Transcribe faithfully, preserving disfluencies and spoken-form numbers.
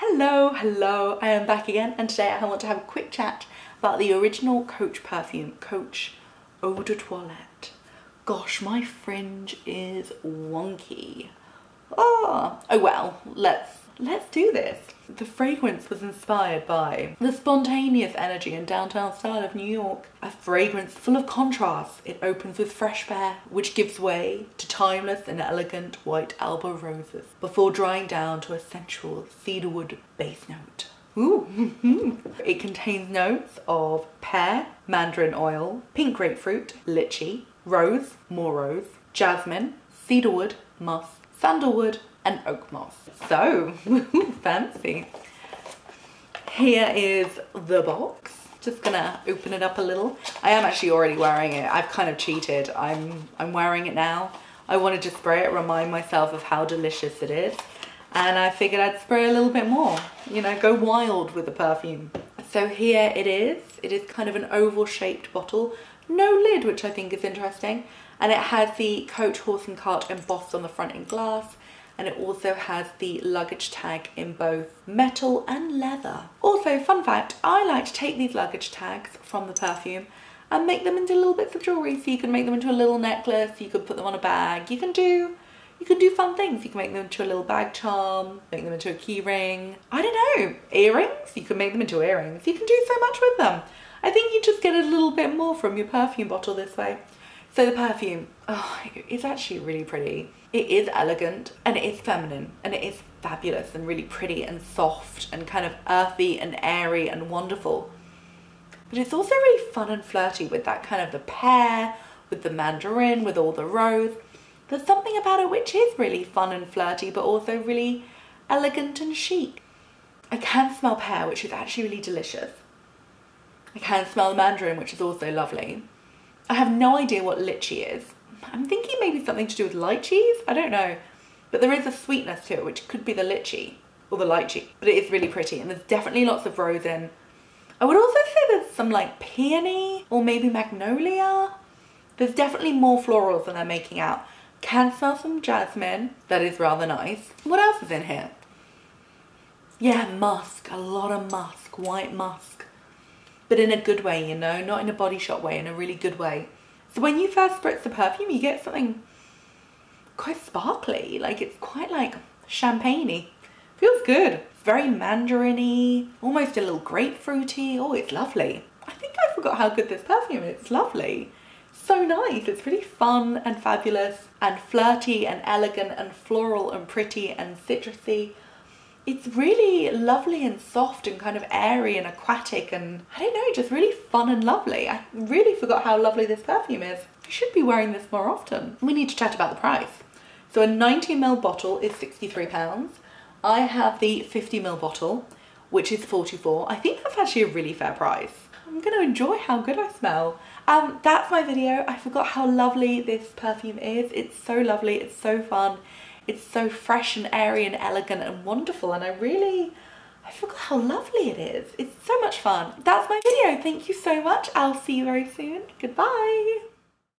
Hello, hello, I am back again, and today I want to have a quick chat about the original Coach perfume, Coach Eau de Toilette. Gosh, my fringe is wonky. Oh, oh well, let's, let's do this. The fragrance was inspired by the spontaneous energy and downtown style of New York. A fragrance full of contrasts. It opens with fresh pear, which gives way to timeless and elegant white Alba roses before drying down to a sensual cedarwood base note. Ooh. It contains notes of pear, mandarin oil, pink grapefruit, lychee, rose, more rose, jasmine, cedarwood, musk, sandalwood, and oak moss. So, fancy. Here is the box. Just gonna open it up a little. I am actually already wearing it. I've kind of cheated. I'm, I'm wearing it now. I wanted to spray it, remind myself of how delicious it is. And I figured I'd spray a little bit more. You know, go wild with the perfume. So here it is. It is kind of an oval shaped bottle. No lid, which I think is interesting. And it has the Coach horse and cart embossed on the front in glass. And it also has the luggage tag in both metal and leather. Also, fun fact, I like to take these luggage tags from the perfume and make them into little bits of jewellery. So you can make them into a little necklace, you can put them on a bag, you can do you can do fun things. You can make them into a little bag charm, make them into a key ring, I don't know, earrings, you can make them into earrings. You can do so much with them. I think you just get a little bit more from your perfume bottle this way. So the perfume, oh, it's actually really pretty. It is elegant and it is feminine and it is fabulous and really pretty and soft and kind of earthy and airy and wonderful. But it's also really fun and flirty with that kind of the pear, with the mandarin, with all the rose. There's something about it which is really fun and flirty but also really elegant and chic. I can smell pear, which is actually really delicious. I can smell the mandarin, which is also lovely. I have no idea what lychee is. I'm thinking maybe something to do with lychees, I don't know. But there is a sweetness to it, which could be the lychee or the lychee. But it is really pretty and there's definitely lots of rose in. I would also say there's some like peony or maybe magnolia. There's definitely more florals than I'm making out. Can smell some jasmine, that is rather nice. What else is in here? Yeah, musk, a lot of musk, white musk. But in a good way, you know, not in a body shop way, in a really good way. So when you first spritz the perfume, you get something quite sparkly, like it's quite like champagne-y. Feels good. It's very mandarin-y, almost a little grapefruity. Oh, it's lovely. I think I forgot how good this perfume is. It's lovely. So nice. It's really fun and fabulous and flirty and elegant and floral and pretty and citrusy. It's really lovely and soft and kind of airy and aquatic and, I don't know, just really fun and lovely. I really forgot how lovely this perfume is. I should be wearing this more often. We need to chat about the price. So a ninety mil bottle is sixty-three pounds. I have the fifty mil bottle, which is forty-four. I think that's actually a really fair price. I'm gonna enjoy how good I smell. Um, that's my video. I forgot how lovely this perfume is. It's so lovely, it's so fun. It's so fresh and airy and elegant and wonderful, and I really, I forgot how lovely it is. It's so much fun. That's my video. Thank you so much. I'll see you very soon. Goodbye.